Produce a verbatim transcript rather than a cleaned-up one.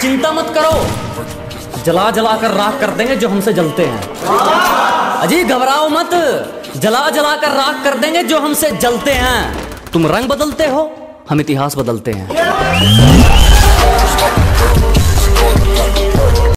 चिंता मत करो, जला जला कर राख कर देंगे जो हमसे जलते हैं। अजी घबराओ मत, जला जला कर राख कर देंगे जो हमसे जलते हैं। तुम रंग बदलते हो, हम इतिहास बदलते हैं।